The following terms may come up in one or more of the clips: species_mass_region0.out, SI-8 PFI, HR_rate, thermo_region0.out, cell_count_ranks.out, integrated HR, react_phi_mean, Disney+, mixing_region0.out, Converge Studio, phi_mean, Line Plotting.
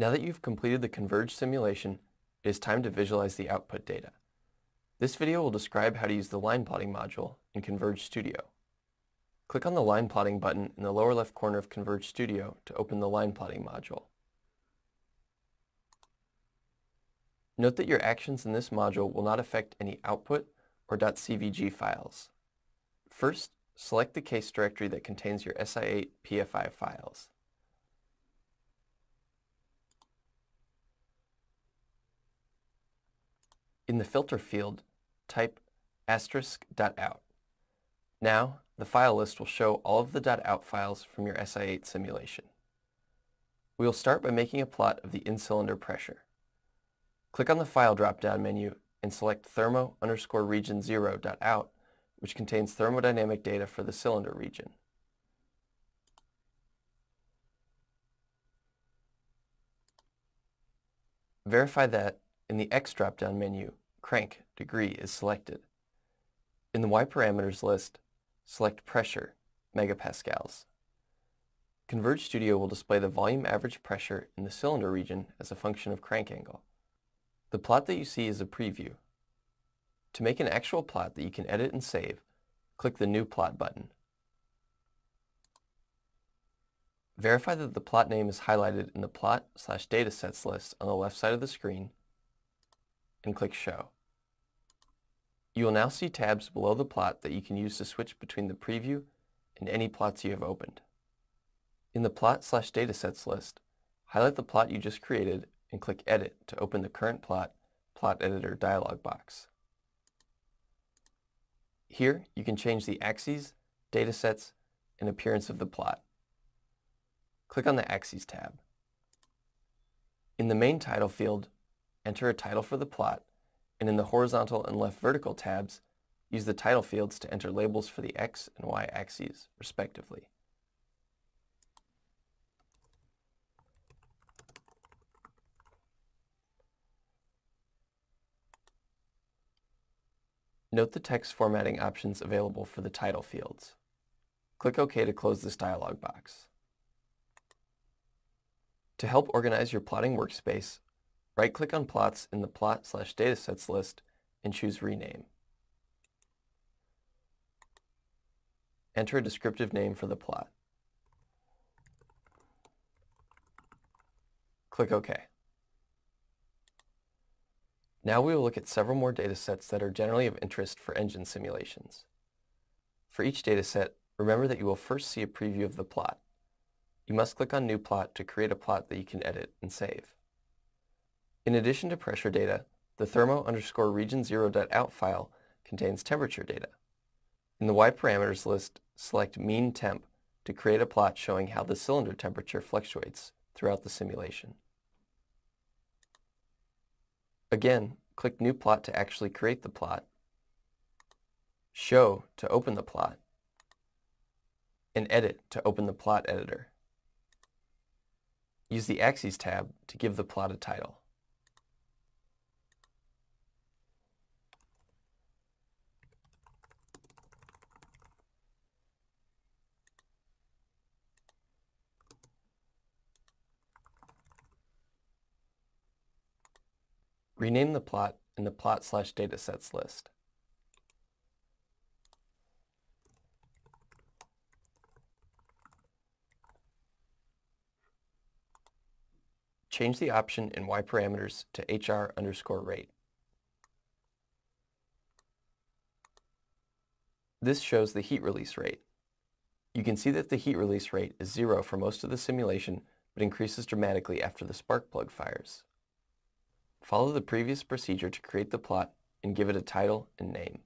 Now that you've completed the Converge simulation, it is time to visualize the output data. This video will describe how to use the line plotting module in Converge Studio. Click on the line plotting button in the lower left corner of Converge Studio to open the line plotting module. Note that your actions in this module will not affect any output or .cvg files. First, select the case directory that contains your SI-8 PFI files. In the filter field, type *.out. Now, the file list will show all of the .out files from your SI-8 simulation. We will start by making a plot of the in-cylinder pressure. Click on the File drop-down menu and select thermo_region0.out, which contains thermodynamic data for the cylinder region. Verify that in the X drop-down menu, crank degree is selected. In the Y parameters list, select pressure, megapascals. Converge Studio will display the volume average pressure in the cylinder region as a function of crank angle. The plot that you see is a preview. To make an actual plot that you can edit and save, click the New Plot button. Verify that the plot name is highlighted in the plot/datasets list on the left side of the screen, and click Show. You will now see tabs below the plot that you can use to switch between the preview and any plots you have opened. In the plot/datasets list, highlight the plot you just created and click Edit to open the Current Plot Editor dialog box. Here, you can change the axes, datasets, and appearance of the plot. Click on the Axes tab. In the main title field, enter a title for the plot, and in the horizontal and left vertical tabs, use the title fields to enter labels for the X and Y axes, respectively. Note the text formatting options available for the title fields. Click OK to close this dialog box. To help organize your plotting workspace, right-click on plots in the plot/datasets list and choose Rename. Enter a descriptive name for the plot. Click OK. Now we will look at several more datasets that are generally of interest for engine simulations. For each dataset, remember that you will first see a preview of the plot. You must click on New Plot to create a plot that you can edit and save. In addition to pressure data, the thermo_region0.out file contains temperature data. In the Y parameters list, select mean temp to create a plot showing how the cylinder temperature fluctuates throughout the simulation. Again, click New Plot to actually create the plot, Show to open the plot, and Edit to open the plot editor. Use the Axes tab to give the plot a title. Rename the plot in the plot/datasets list. Change the option in Y parameters to HR_rate. This shows the heat release rate. You can see that the heat release rate is 0 for most of the simulation, but increases dramatically after the spark plug fires. Follow the previous procedure to create the plot and give it a title and name.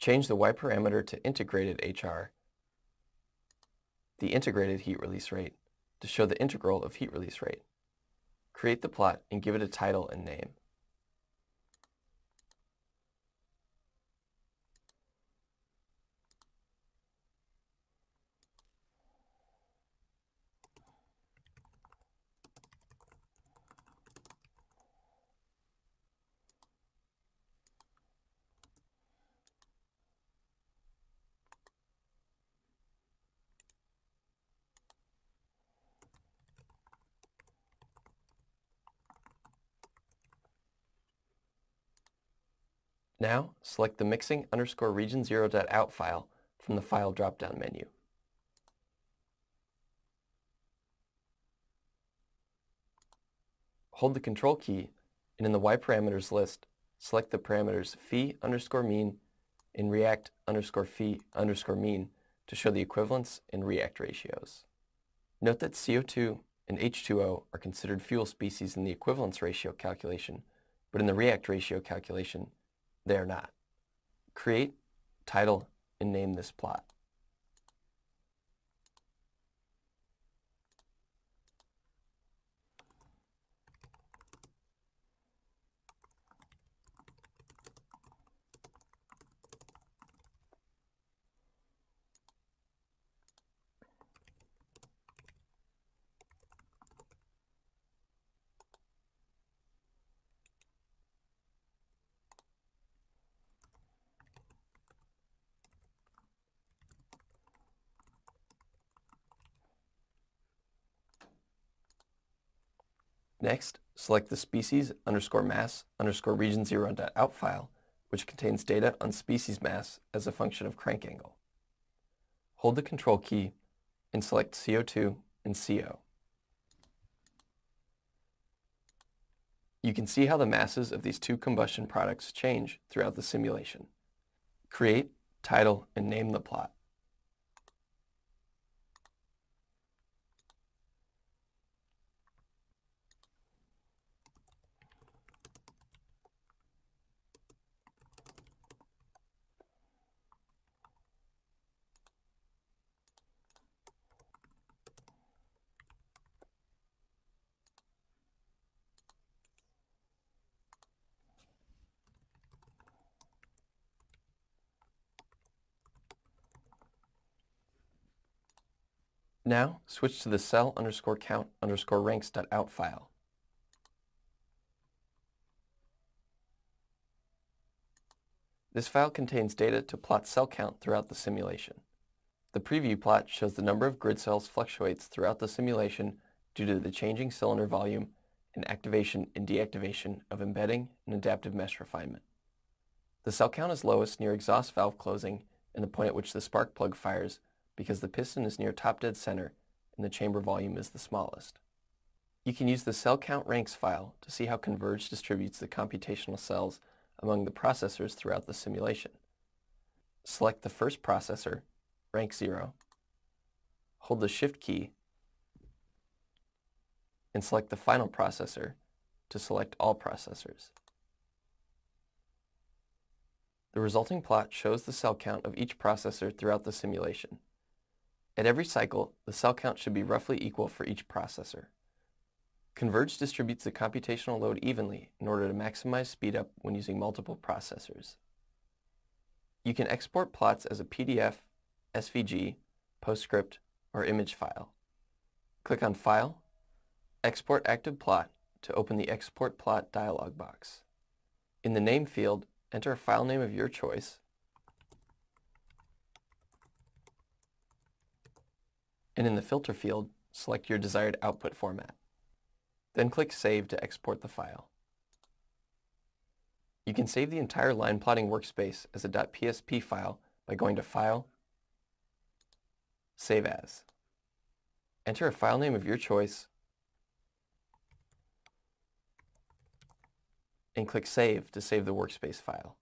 Change the Y parameter to integrated HR the integrated heat release rate to show the integral of heat release rate. Create the plot and give it a title and name. Now, select the mixing_region0.out file from the File drop-down menu. Hold the Control key, and in the Y parameters list, select the parameters phi_mean and react_phi_mean to show the equivalence and react ratios. Note that CO2 and H2O are considered fuel species in the equivalence ratio calculation, but in the react ratio calculation, they are not. Create, title, and name this plot. Next, select the species_mass_region0.out file, which contains data on species mass as a function of crank angle. Hold the Control key and select CO2 and CO. You can see how the masses of these two combustion products change throughout the simulation. Create, title, and name the plot. Now, switch to the cell_count_ranks.out file. This file contains data to plot cell count throughout the simulation. The preview plot shows the number of grid cells fluctuates throughout the simulation due to the changing cylinder volume and activation and deactivation of embedding and adaptive mesh refinement. The cell count is lowest near exhaust valve closing and the point at which the spark plug fires, because the piston is near top dead center and the chamber volume is the smallest. You can use the cell count ranks file to see how Converge distributes the computational cells among the processors throughout the simulation. Select the first processor, rank 0, hold the Shift key, and select the final processor to select all processors. The resulting plot shows the cell count of each processor throughout the simulation. At every cycle, the cell count should be roughly equal for each processor. Converge distributes the computational load evenly in order to maximize speedup when using multiple processors. You can export plots as a PDF, SVG, PostScript, or image file. Click on File, Export Active Plot to open the Export Plot dialog box. In the Name field, enter a file name of your choice, and in the filter field, select your desired output format. Then click Save to export the file. You can save the entire line plotting workspace as a .psp file by going to File, Save As. Enter a file name of your choice, and click Save to save the workspace file.